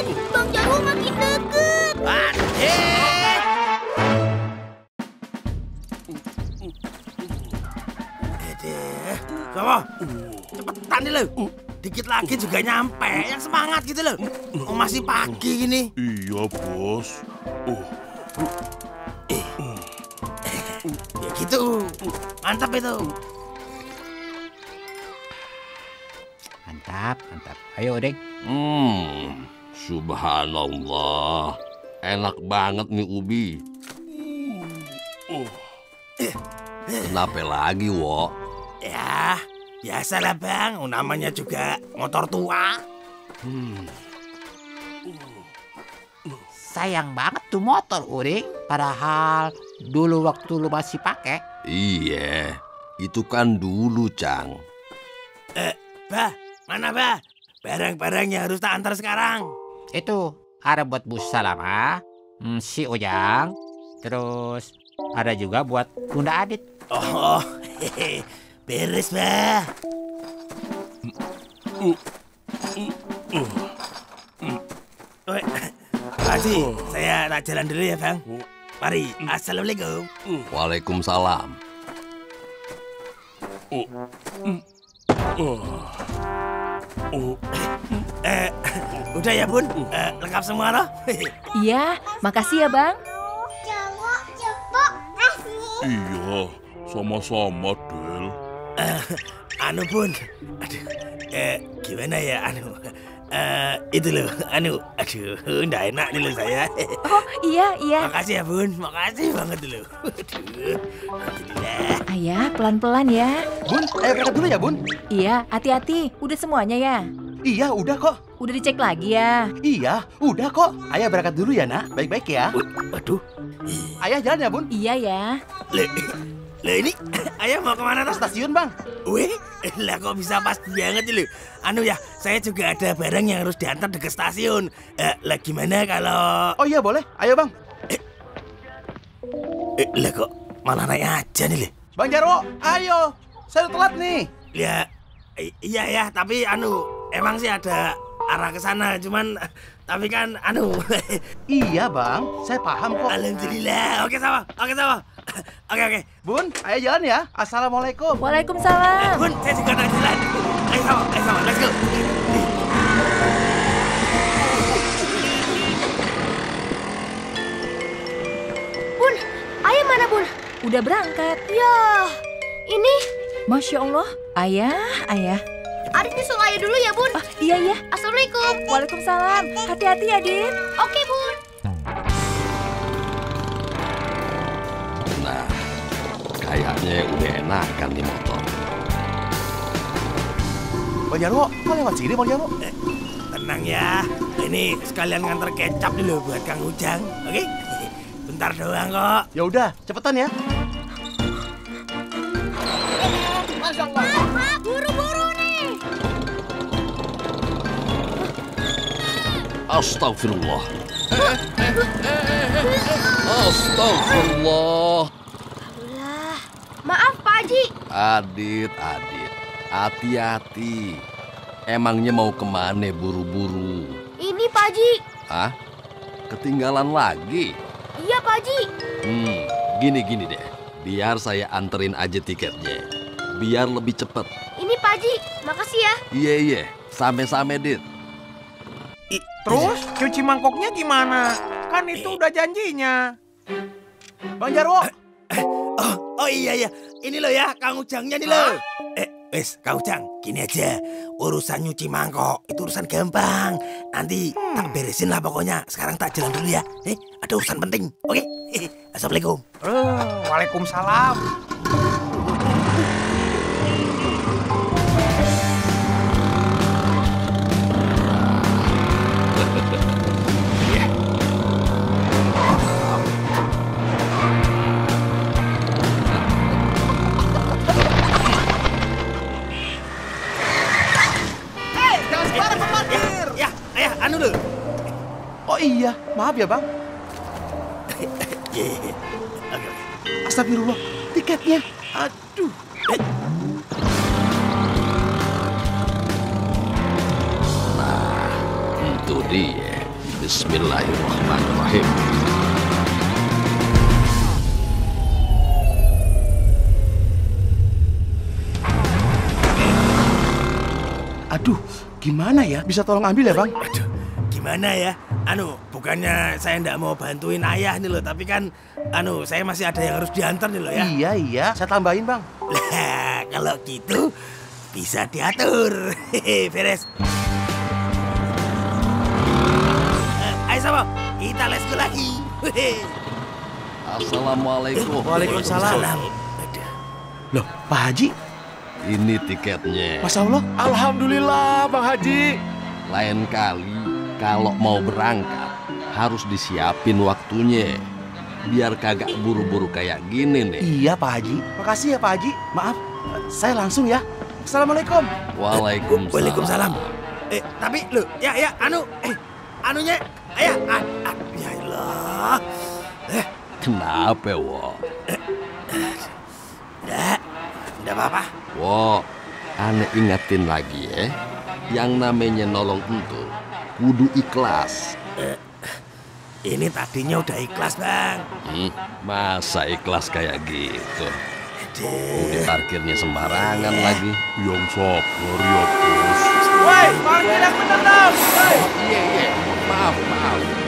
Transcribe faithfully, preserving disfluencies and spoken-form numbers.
makin, Bang Jarwo makin deket. Adit! Adit, Jarwo, cepetan nih lo. Dikit lagi juga nyampe. Yang semangat gitu lo. Oh, masih pagi gini. Iya, bos. Oh. Ya gitu, mantap itu. Mantap, mantap. Ayo, Deng. Hmm, subhanallah. Enak banget nih ubi. Uh. Kenapa lagi, Wo? Ya, biasalah, Bang. Namanya juga motor tua. Hmm. Sayang banget tuh motor, Uring. Padahal dulu waktu lu masih pakai. Iya, itu kan dulu, Cang. Eh, Bah, mana, Bah? Barang-barangnya harus tak antar sekarang. Itu ada buat Bu Salama, hmm, si Ujang, terus ada juga buat Bunda Adit. Oh, hehehe, beres, Bah. Haji, saya tak jalan dulu ya, Bang. Mari, assalamualaikum. Waalaikumsalam. Oh. Eh, udah ya, Bun? Eh, lengkap semua loh. Iya, makasih ya, Bang. Jawa, Jawa, iya, sama-sama, Del. Eh, anu, Bun. Aduh, eh, gimana ya, anu? Eh, itu loh, anu. Aduh, nggak enak nih loh saya. Oh, iya, iya. Makasih ya, Bun. Makasih banget loh. Aduh, alhamdulillah. Ayah, pelan-pelan ya. Bun, ayo ke dulu ya, Bun. Iya, hati-hati. Udah semuanya ya? Iya, udah kok. Udah dicek lagi ya? Iya, udah kok. Ayah berangkat dulu ya, Nak. Baik-baik ya. Aduh. Ayah jalan ya, Bun? Iya ya. Le, le ini ayah mau kemana? Ke stasiun, Bang. Wih, lah kok bisa pas banget lu. Anu ya, saya juga ada barang yang harus diantar ke stasiun. Eh, lah gimana kalau... Oh iya, boleh. Ayo, Bang. Eh, eh lah kok malah naik aja nih, Le. Bang Jarwo, ayo. Saya telat nih. Ya, iya ya, tapi anu, emang sih ada arah ke sana, cuman tapi kan anu. Iya, Bang. Saya paham kok. Alhamdulillah. Oke, sama. Oke, sama. Oke, oke. Bun, ayo jalan ya. Assalamualaikum. Waalaikumsalam. Eh, Bun, saya juga nak jalan. Ayo sama, ayo sama. Let's go. Bun, ayah mana, Bun? Udah berangkat. Ya, ini. Masya Allah. Ayah, ayah. Adit nyusul ayah dulu ya, Bun. Oh, iya, iya. Assalamualaikum. Waalaikumsalam. Hati-hati, Adit. Oke, Bun. Nah, kayaknya udah enakan nih motor. Bang Jarwo, kok lewat sini, Bang Jarwo? Eh, tenang ya. Ini sekalian nganter kecap dulu buat Kang Ujang, oke? Bentar doang kok. Ya udah, cepetan ya. Masya Allah. Pak, buru-buru nih. Astagfirullah. Astagfirullah. Alah. Maaf, Pak Haji. Adit, Adit. Hati-hati. Emangnya mau kemana buru-buru? Ini, Pak Haji. Hah? Ketinggalan lagi? Iya, Pak Haji. Hmm, gini-gini deh. Biar saya anterin aja tiketnya. Biar lebih cepat. Ini, Pak Haji. Makasih ya. Iya, iya. Same-same, Dit. I, terus, cuci mangkoknya gimana? Kan itu udah janjinya. Bang Jarwo. Oh, oh iya, iya. Ini loh ya, Kang Ujangnya nih loh. Eh, wes, Kang Ujang. Gini aja. Urusan nyuci mangkok, itu urusan gampang. Nanti hmm. tak beresin lah pokoknya. Sekarang tak jalan dulu ya. Eh, ada urusan penting. Oke? Okay? Assalamualaikum. Uh, waalaikumsalam. Iya, maaf ya, Bang. Astagfirullah, tiketnya. Aduh. Nah, itu dia. Bismillahirrahmanirrahim. Aduh, gimana ya? Bisa tolong ambil ya, Bang? Aduh, gimana ya? Anu, bukannya saya ndak mau bantuin ayah nih loh, tapi kan anu, saya masih ada yang harus diantar nih loh ya. Iya, iya. Saya tambahin, Bang. Lah, kalau gitu bisa diatur. Hehe, beres. Ayo sama, kita let's go lagi. Assalamualaikum. Waalaikumsalam. Loh, Pak Haji? Ini tiketnya. Masya Allah, alhamdulillah Bang Haji. Lain kali kalau mau berangkat harus disiapin waktunya, biar kagak buru-buru kayak gini nih. Iya Pak Haji, makasih ya Pak Haji. Maaf, saya langsung ya. Assalamualaikum. Waalaikumsalam. Waalaikumsalam. Eh, tapi lu, ya ya, anu, eh, anunya, ayah, ah, ah, ya Allah. Eh, kenapa wo? Eh, eh, nggak apa-apa. Wow, aneh ingetin lagi ya, yang namanya nolong itu kudu ikhlas. Eh, ini tadinya udah ikhlas Bang. Hmm, masa ikhlas kayak gitu? Udah parkirnya sembarangan yeah. lagi. Yang sabar ya bos. Woi, parkir yang bener dong. Iya iya, maaf maaf.